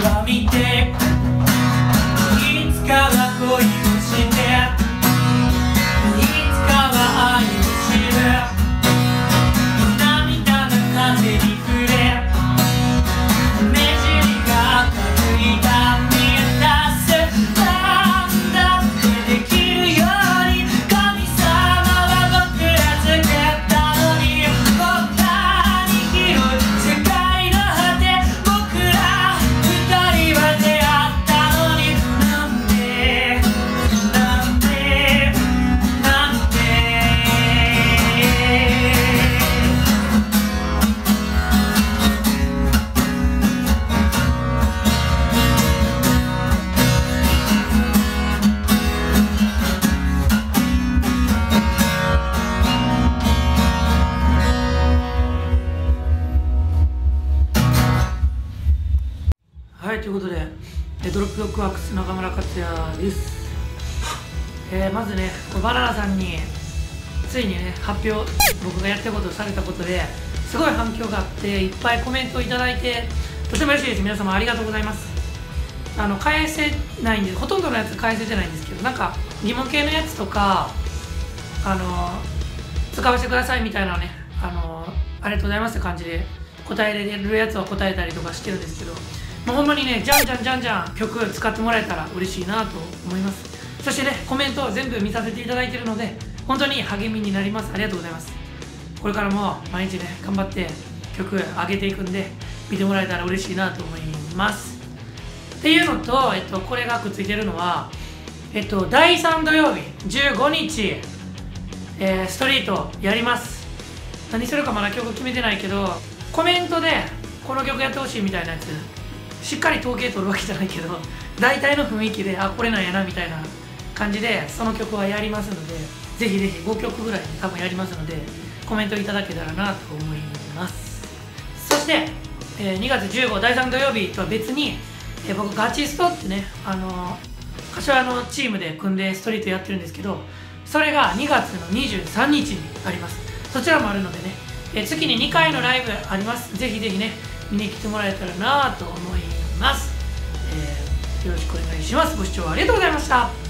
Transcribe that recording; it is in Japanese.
は見て、いつかは恋をして、いつかは愛を知る。涙が風に触れ、目尻が赤くいた。見え出すんだってできるように、神様は僕ら作ったのに。こんなに広い世界の果て、僕ら二人は出会ったのに。はい、ということで、ドロップドッグワークス中村克也です。まずね、バナナさんについにね、発表、僕がやったことをされたことですごい反響があって、いっぱいコメントをいただいて、とても嬉しいです。皆様ありがとうございます。返せないんで、ほとんどのやつ返せてないんですけど、なんか、疑問系のやつとか、使わせてくださいみたいなね、ありがとうございますって感じで、答えれるやつは答えたりとかしてるんですけど、ほんまにね、じゃんじゃん曲使ってもらえたら嬉しいなと思います。そしてね、コメントを全部見させていただいてるので、本当に励みになります。ありがとうございます。これからも毎日ね、頑張って曲上げていくんで、見てもらえたら嬉しいなと思います。っていうのと、これがくっついてるのは、第3土曜日15日、ストリートやります。何するかまだ曲決めてないけど、コメントでこの曲やってほしいみたいなやつ、しっかり統計取るわけじゃないけど、大体の雰囲気で、あ、これなんやなみたいな感じで、その曲はやりますので、ぜひぜひ5曲ぐらい多分やりますので、コメントいただけたらなと思います。そして、2月15第3土曜日とは別に、僕ガチストってね、柏のチームで組んでストリートやってるんですけど、それが2月の23日にあります。そちらもあるのでね、月に2回のライブあります。ぜひぜひね、見に来てもらえたらなと思います。よろしくお願いします。ご視聴ありがとうございました。